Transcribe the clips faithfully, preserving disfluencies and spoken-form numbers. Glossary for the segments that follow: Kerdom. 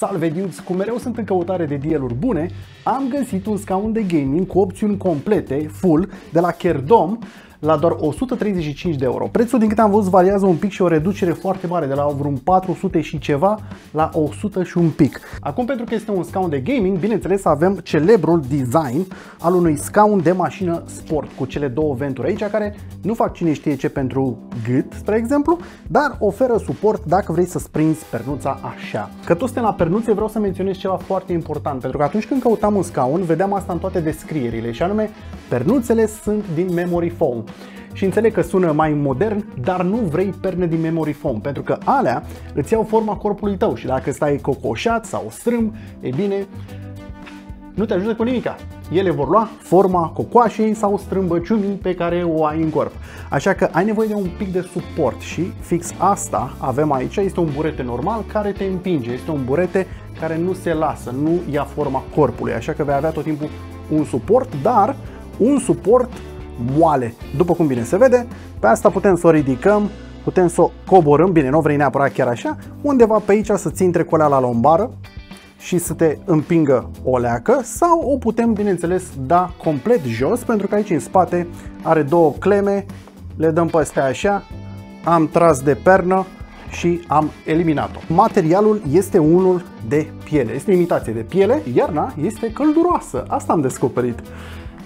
Salve dudes, cum mereu sunt în căutare de dealuri bune, am găsit un scaun de gaming cu opțiuni complete, full, de la Kerdom la doar o sută treizeci și cinci de euro. Prețul, din câte am văzut, variază un pic și o reducere foarte mare, de la vreun patru sute și ceva la o sută și un pic. Acum, pentru că este un scaun de gaming, bineînțeles avem celebrul design al unui scaun de mașină sport, cu cele două venturi aici, care nu fac cine știe ce pentru gât, spre exemplu, dar oferă suport dacă vrei să sprinzi pernuța așa. Că tot suntem la pernuțe, vreau să menționez ceva foarte important, pentru că atunci când căutam un scaun, vedeam asta în toate descrierile, și anume, pernuțele sunt din memory foam. Și înțeleg că sună mai modern, dar nu vrei perne din memory foam, pentru că alea îți iau forma corpului tău și dacă stai cocoșat sau strâmb, e bine, nu te ajută cu nimica. Ele vor lua forma cocoașei sau strâmbăciunii pe care o ai în corp. Așa că ai nevoie de un pic de suport și fix asta avem aici. Este un burete normal care te împinge, este un burete care nu se lasă, nu ia forma corpului, așa că vei avea tot timpul un suport, dar un suport moale. După cum bine se vede, pe asta putem să o ridicăm, putem să o coborâm, bine, nu vrei neapărat chiar așa, undeva pe aici să ți intre cu alea la lombară și să te împingă o leacă, sau o putem, bineînțeles, da complet jos, pentru că aici în spate are două cleme, le dăm pe astea așa, am tras de pernă și am eliminat-o. Materialul este unul de piele, este imitație de piele, iarna este călduroasă, asta am descoperit.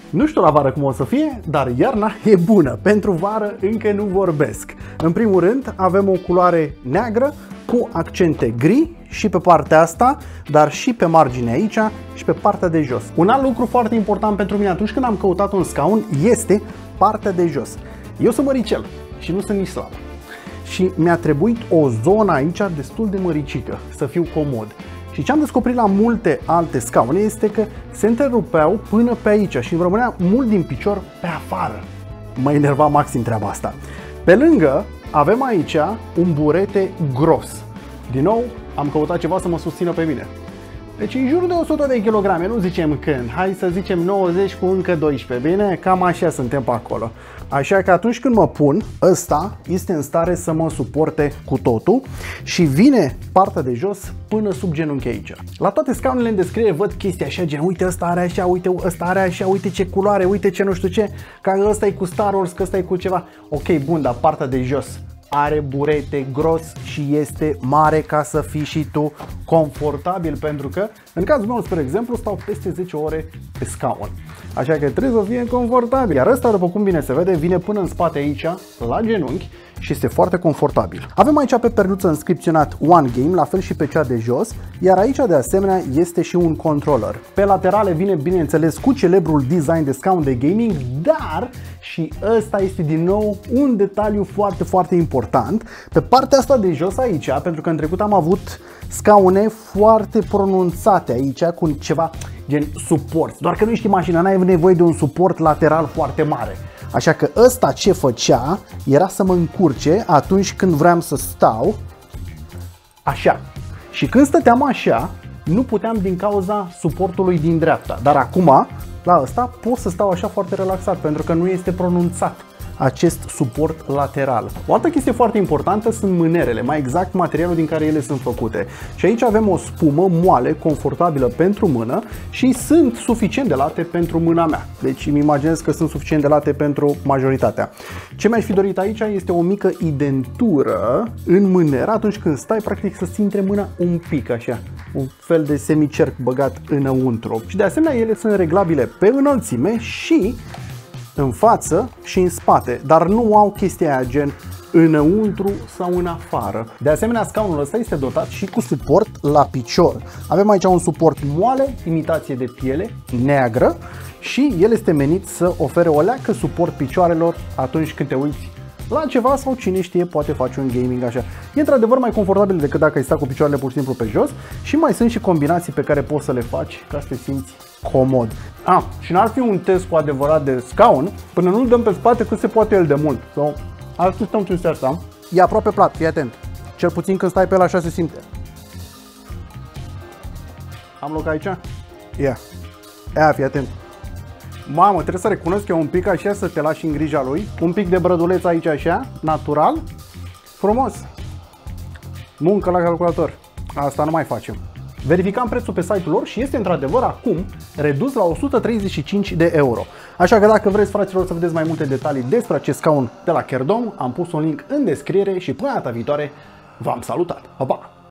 Nu știu la vară cum o să fie, dar iarna e bună. Pentru vară încă nu vorbesc. În primul rând avem o culoare neagră cu accente gri și pe partea asta, dar și pe margine aici și pe partea de jos. Un alt lucru foarte important pentru mine atunci când am căutat un scaun este partea de jos. Eu sunt măricel și nu sunt nici slab. Și mi-a trebuit o zonă aici destul de măricică să fiu comod. Și ce am descoperit la multe alte scaune este că se întrerupeau până pe aici și îmi rămânea mult din picior pe afară. Mă enerva maxim treaba asta. Pe lângă avem aici un burete gros. Din nou am căutat ceva să mă susțină pe mine. Deci în jur de o sută de kilograme, nu zicem când, hai să zicem nouăzeci cu încă doisprezece, bine? Cam așa suntem pe acolo. Așa că atunci când mă pun, ăsta este în stare să mă suporte cu totul și vine partea de jos până sub genunchi aici. La toate scaunele în descriere văd chestii așa, gen uite ăsta are așa, uite ăsta are așa, uite ce culoare, uite ce nu știu ce, că ăsta e cu Star Wars, că ăsta e cu ceva. Ok, bun, dar partea de jos are burete gros și este mare ca să fii și tu confortabil, pentru că în cazul meu, spre exemplu, stau peste zece ore pe scaun. Așa că trebuie să fie confortabil. Iar ăsta, după cum bine se vede, vine până în spate aici, la genunchi, și este foarte confortabil. Avem aici pe pernuță inscripționat One Game, la fel și pe cea de jos, iar aici de asemenea este și un controller. Pe laterale vine, bineînțeles, cu celebrul design de scaun de gaming, dar și ăsta este din nou un detaliu foarte, foarte important. Pe partea asta de jos aici, pentru că în trecut am avut scaune foarte pronunțate aici cu ceva gen suport, doar că nu ești mașina, n-ai nevoie de un suport lateral foarte mare. Așa că ăsta ce făcea era să mă încurce atunci când vreau să stau așa. Și când stăteam așa, nu puteam din cauza suportului din dreapta. Dar acum, la ăsta, pot să stau așa foarte relaxat, pentru că nu este pronunțat acest suport lateral. O altă chestie foarte importantă sunt mânerele, mai exact materialul din care ele sunt făcute. Și aici avem o spumă moale, confortabilă pentru mână și sunt suficient de late pentru mâna mea. Deci îmi imaginez că sunt suficient de late pentru majoritatea. Ce mi-aș fi dorit aici este o mică indentură în mâneră atunci când stai, practic să-ți intre mâna un pic așa, un fel de semicerc băgat înăuntru. Și de asemenea ele sunt reglabile pe înălțime și în față și în spate, dar nu au chestia aia gen înăuntru sau în afară. De asemenea, scaunul ăsta este dotat și cu suport la picior. Avem aici un suport moale, imitație de piele, neagră, și el este menit să ofere o leacă suport picioarelor atunci când te uiți la ceva sau cine știe, poate faci un gaming așa. E într-adevăr mai confortabil decât dacă ai sta cu picioarele pur și simplu pe jos și mai sunt și combinații pe care poți să le faci ca să te simți comod. Ah, și n-ar fi un test cu adevărat de scaun până nu-l dăm pe spate cât se poate el de mult. So, astăzi stăm cinstea asta. E aproape plat, fii atent. Cel puțin când stai pe el așa se simte. Am loc aici? Ia. Yeah. Ia, fii atent. Mamă, trebuie să recunosc că un pic așa să te lași în grija lui. Un pic de brăduleț aici așa, natural. Frumos. Muncă la calculator. Asta nu mai facem. Verificam prețul pe site-ul lor și este într-adevăr acum redus la o sută treizeci și cinci de euro. Așa că dacă vreți, fraților, să vedeți mai multe detalii despre acest scaun de la Kerdom, am pus un link în descriere și până data viitoare v-am salutat. Pa, pa!